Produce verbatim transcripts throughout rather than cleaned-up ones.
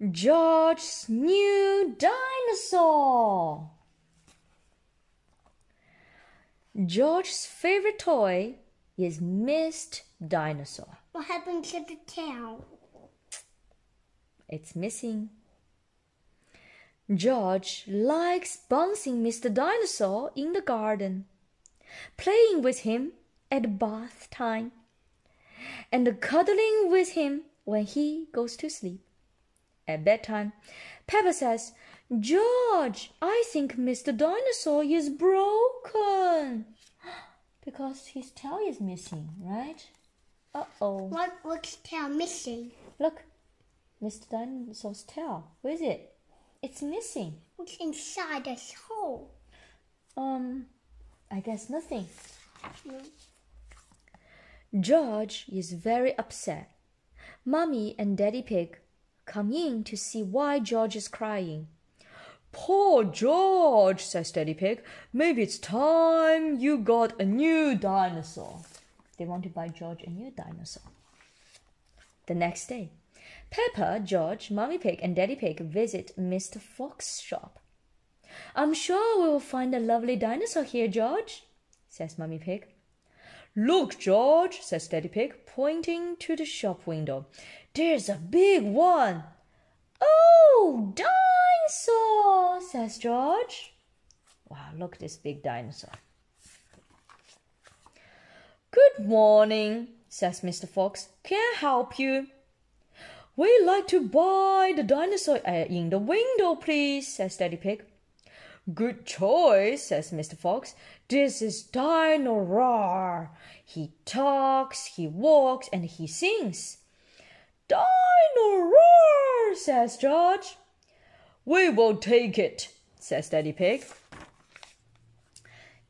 George's new dinosaur. George's favorite toy is Mister Dinosaur. What happened to the tail? It's missing. George likes bouncing Mister Dinosaur in the garden, playing with him at bath time, and cuddling with him when he goes to sleep. At bedtime, Peppa says, "George, I think Mister Dinosaur is broken." Because his tail is missing, right? Uh-oh. What, what's tail missing? Look, Mister Dinosaur's tail. Where is it? It's missing. What's inside this hole? Um, I guess nothing. No. George is very upset. Mommy and Daddy Pig come in to see why George is crying. "Poor George," says Daddy Pig. "Maybe it's time you got a new dinosaur." They want to buy George a new dinosaur. The next day, Peppa, George, Mommy Pig, and Daddy Pig visit Mister Fox's shop. "I'm sure we will find a lovely dinosaur here, George," says Mommy Pig. "Look, George," says Daddy Pig, pointing to the shop window. "There's a big one." "Oh, dinosaur," says George. Wow, look at this big dinosaur. "Good morning," says Mister Fox. "Can I help you?" "We'd like to buy the dinosaur uh, in the window, please," says Daddy Pig. "Good choice," says Mister Fox. "This is Dino-Roar. He talks, he walks, and he sings." "Dino-Roar," says George. "We will take it," says Daddy Pig.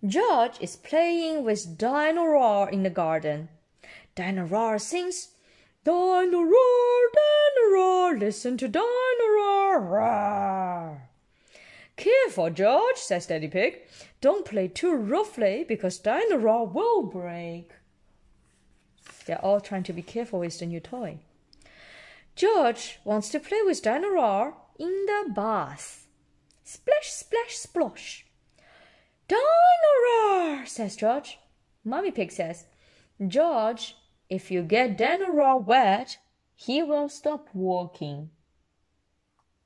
George is playing with Dino-Roar in the garden. Dino-Roar sings, "Dino-Roar, Dino-Roar, listen to Dino-Roar." "Careful, George," says Daddy Pig. "Don't play too roughly because Dino-Roar will break." They're all trying to be careful with the new toy. George wants to play with Dino-Roar in the bath. Splash, splash, splosh. "Dino-Roar," says George. Mommy Pig says, "George, if you get Dino-Roar wet, he will stop walking."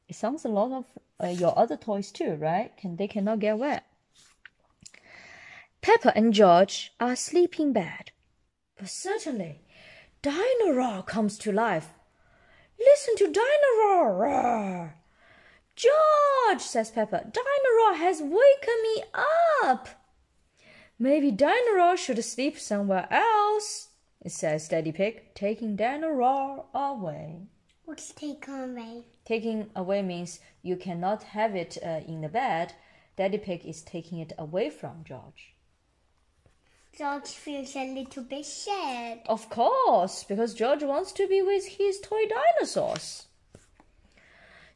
It sounds a lot of uh, your other toys too, right? Can they cannot get wet. Peppa and George are asleep in bed. But suddenly, Dino-Roar comes to life. "Listen to Dino-Roar." "George," says Peppa, "Dino-Roar has woken me up." "Maybe Dino-Roar should sleep somewhere else," says Daddy Pig, taking Dino-Roar away. What's taken away? Taking away means you cannot have it uh, in the bed. Daddy Pig is taking it away from George. George feels a little bit sad. Of course, because George wants to be with his toy dinosaurs.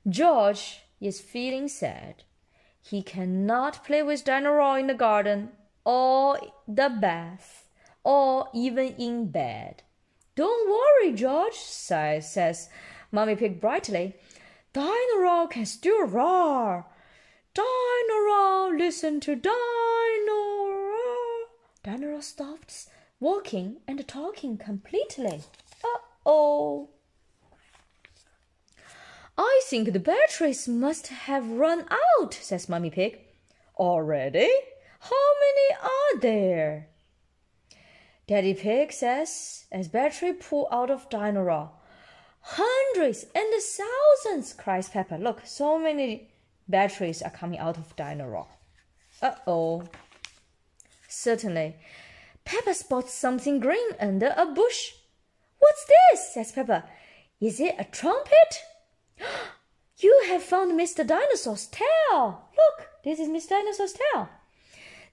George is feeling sad. He cannot play with Dino-Roar in the garden, or the bath, or even in bed. "Don't worry, George," says Mommy Pig brightly. "Dino-Roar can still roar. Dino-Roar, listen to Dino-Roar." Dino-Roar stops walking and talking completely. Uh-oh. "I think the batteries must have run out," says Mommy Pig. "Already? How many are there?" Daddy Pig says, as battery pull out of Dino-Roar. "Hundreds and thousands," cries Peppa. Look, so many batteries are coming out of Dino-Roar. Uh-oh. Certainly, Peppa spots something green under a bush. "What's this?" says Peppa. "Is it a trumpet?" "You have found Mister Dinosaur's tail. Look, this is Mister Dinosaur's tail.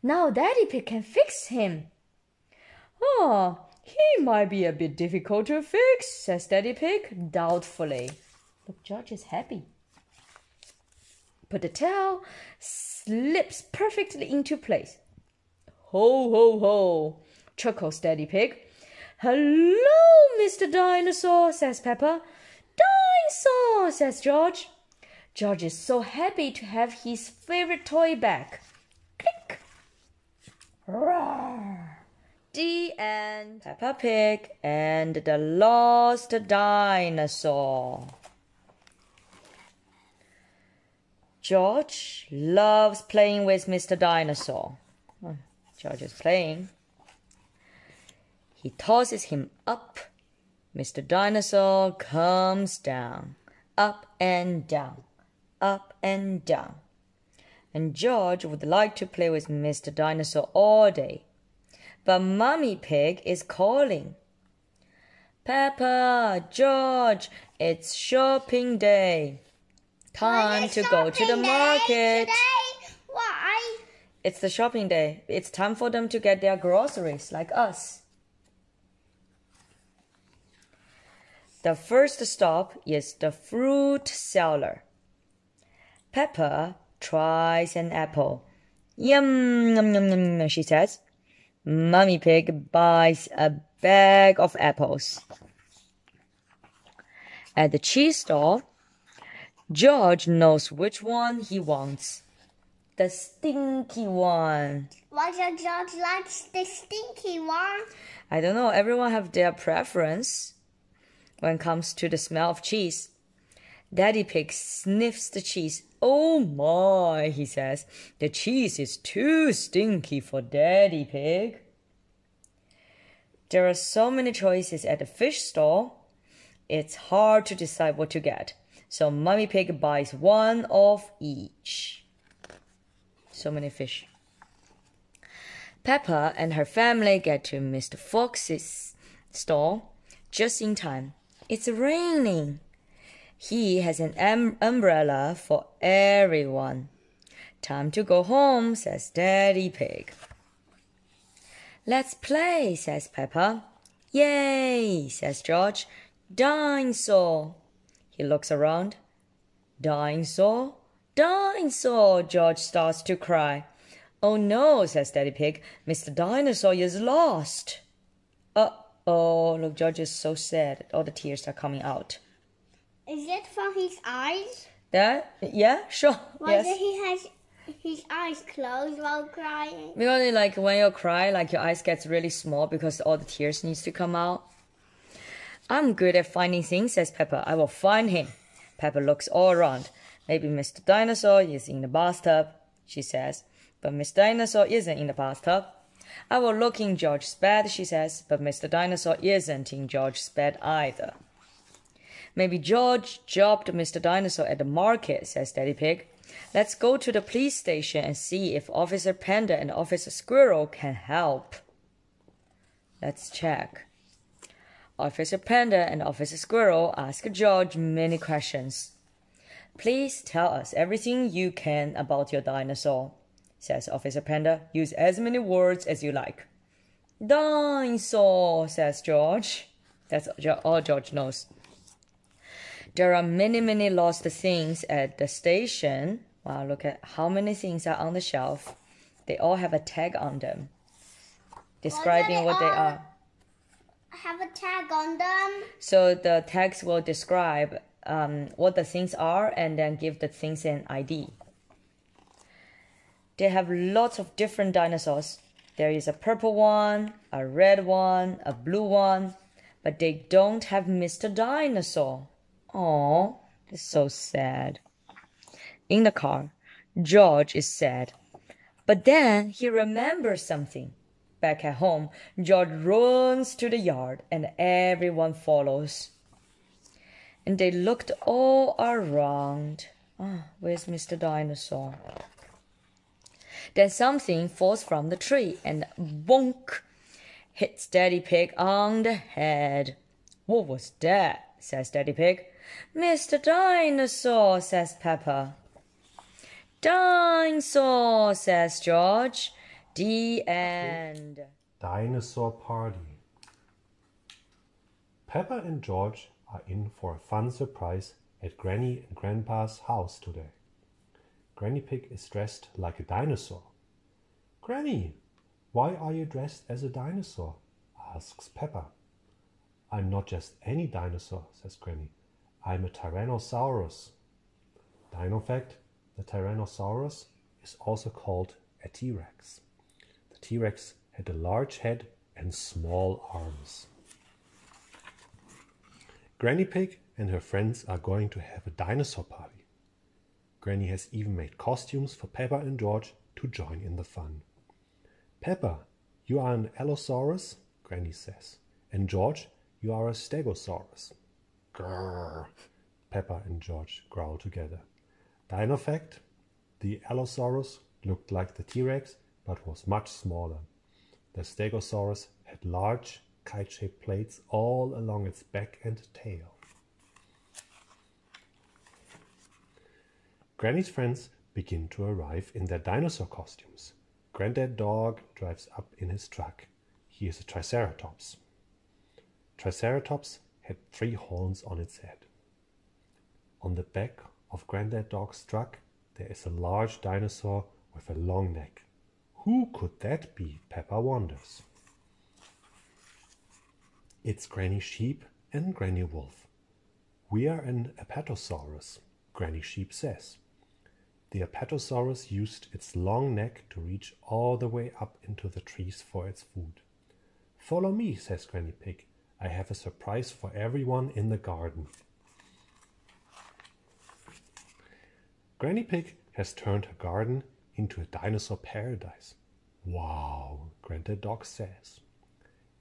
Now Daddy Pig can fix him." "Oh, he might be a bit difficult to fix," says Daddy Pig doubtfully. Look, George is happy. But the tail slips perfectly into place. "Ho, ho, ho," chuckles Daddy Pig. "Hello, Mister Dinosaur," says Peppa. dinosaur!" says George. George is so happy to have his favorite toy back. Click! Roar! The end. Peppa Pig and the Lost Dinosaur. George loves playing with Mister Dinosaur. Oh, George is playing. He tosses him up. Mister Dinosaur comes down, up and down, up and down. And George would like to play with Mister Dinosaur all day. But Mummy Pig is calling. "Peppa, George, it's shopping day. Time to go to the market." Why? It's the shopping day. It's time for them to get their groceries, like us. The first stop is the fruit cellar. Peppa tries an apple. "Yum, yum, yum, yum," she says. Mummy Pig buys a bag of apples. At the cheese store, George knows which one he wants. The stinky one. Why does George like the stinky one? I don't know. Everyone have their preference when it comes to the smell of cheese. Daddy Pig sniffs the cheese. "Oh my," he says, "the cheese is too stinky for Daddy Pig." There are so many choices at the fish store. It's hard to decide what to get. So Mummy Pig buys one of each. So many fish. Peppa and her family get to Mister Fox's store just in time. It's raining. He has an um umbrella for everyone. "Time to go home," says Daddy Pig. "Let's play," says Peppa. "Yay," says George. "Dinosaur." He looks around. "Dinosaur, dinosaur," George starts to cry. "Oh no," says Daddy Pig. "Mister Dinosaur is lost." Uh-oh, look, George is so sad. All the tears are coming out. Is it from his eyes? That, yeah, sure. Why yes. Does he has his eyes closed while crying? Because like when you cry, like your eyes gets really small because all the tears needs to come out. "I'm good at finding things," says Peppa. "I will find him." Peppa looks all around. Maybe Mister Dinosaur is in the bathtub, she says. But Mister Dinosaur isn't in the bathtub. "I will look in George's bed," she says. But Mister Dinosaur isn't in George's bed either. "Maybe George dropped Mister Dinosaur at the market," says Daddy Pig. "Let's go to the police station and see if Officer Panda and Officer Squirrel can help." Let's check. Officer Panda and Officer Squirrel ask George many questions. "Please tell us everything you can about your dinosaur," says Officer Panda. "Use as many words as you like." "Dinosaur," says George. That's all George knows. There are many, many lost things at the station. Wow, look at how many things are on the shelf. They all have a tag on them, describing what they are. Have a tag on them? So the tags will describe um, what the things are and then give the things an I D. They have lots of different dinosaurs. There is a purple one, a red one, a blue one, but they don't have Mister Dinosaur. Oh, it's so sad. In the car, George is sad. But then he remembers something. Back at home, George runs to the yard and everyone follows. And they looked all around. Oh, where's Mister Dinosaur? Then something falls from the tree and bonk, hits Daddy Pig on the head. "What was that?" says Daddy Pig. "Mister Dinosaur," says Peppa. "Dinosaur," says George. The end. Dinosaur party. Peppa and George are in for a fun surprise at Granny and Grandpa's house today. Granny Pig is dressed like a dinosaur. "Granny, why are you dressed as a dinosaur?" asks Peppa. "I'm not just any dinosaur," says Granny. I'm a Tyrannosaurus. Dino fact, the Tyrannosaurus is also called a T-Rex. The T-Rex had a large head and small arms. Granny Pig and her friends are going to have a dinosaur party. Granny has even made costumes for Peppa and George to join in the fun. Peppa, you are an Allosaurus, Granny says, and George, you are a Stegosaurus. Grrr, Peppa and George growl together. Dino fact, the Allosaurus looked like the T-Rex but was much smaller. The Stegosaurus had large kite-shaped plates all along its back and tail. Granny's friends begin to arrive in their dinosaur costumes. Granddad Dog drives up in his truck. He is a Triceratops. Triceratops had three horns on its head. On the back of Granddad Dog's truck there is a large dinosaur with a long neck. Who could that be? Peppa wonders. It's Granny Sheep and Granny Wolf. We are an Apatosaurus, Granny Sheep says. The Apatosaurus used its long neck to reach all the way up into the trees for its food. Follow me, says Granny Pig. I have a surprise for everyone in the garden. Granny Pig has turned her garden into a dinosaur paradise. Wow, Granddad Dog says.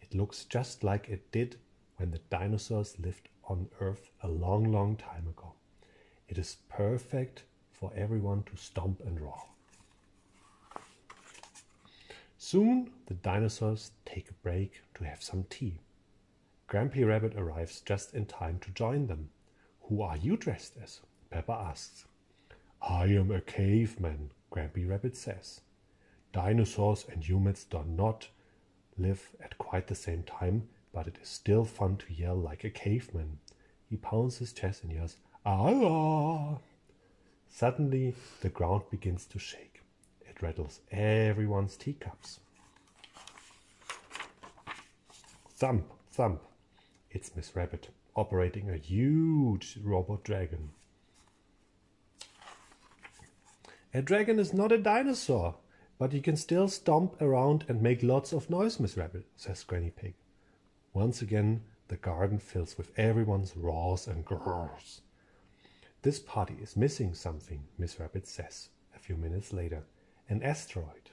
It looks just like it did when the dinosaurs lived on Earth a long, long time ago. It is perfect for everyone to stomp and roar. Soon the dinosaurs take a break to have some tea. Grampy Rabbit arrives just in time to join them. Who are you dressed as? Peppa asks. I am a caveman, Grampy Rabbit says. Dinosaurs and humans do not live at quite the same time, but it is still fun to yell like a caveman. He pounds his chest and yells, "Ah!" Suddenly, the ground begins to shake. It rattles everyone's teacups. Thump, thump. It's Miss Rabbit, operating a huge robot dragon. A dragon is not a dinosaur, but you can still stomp around and make lots of noise, Miss Rabbit, says Granny Pig. Once again, the garden fills with everyone's roars and grrrs. This party is missing something, Miss Rabbit says a few minutes later. An asteroid.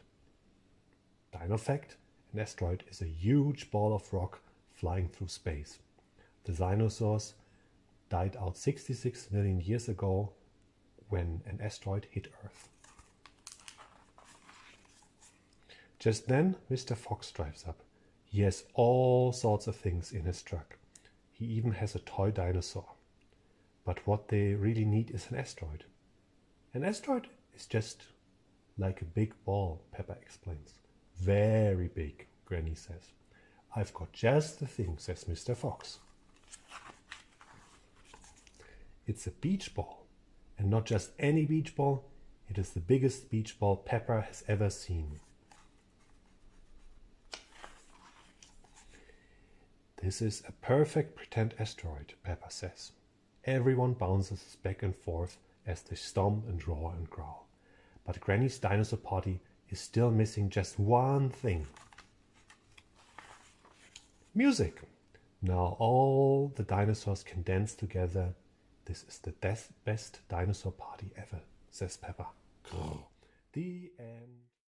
Dino fact, an asteroid is a huge ball of rock flying through space. The dinosaurs died out sixty-six million years ago when an asteroid hit Earth. Just then, Mister Fox drives up. He has all sorts of things in his truck. He even has a toy dinosaur. But what they really need is an asteroid. An asteroid is just like a big ball, Peppa explains. Very big, Granny says. I've got just the thing, says Mister Fox. It's a beach ball. And not just any beach ball, it is the biggest beach ball Peppa has ever seen. This is a perfect pretend asteroid, Peppa says. Everyone bounces back and forth as they stomp and roar and growl. But Granny's dinosaur party is still missing just one thing. Music! Now all the dinosaurs can dance together. This is the best dinosaur party ever, says Peppa. The end.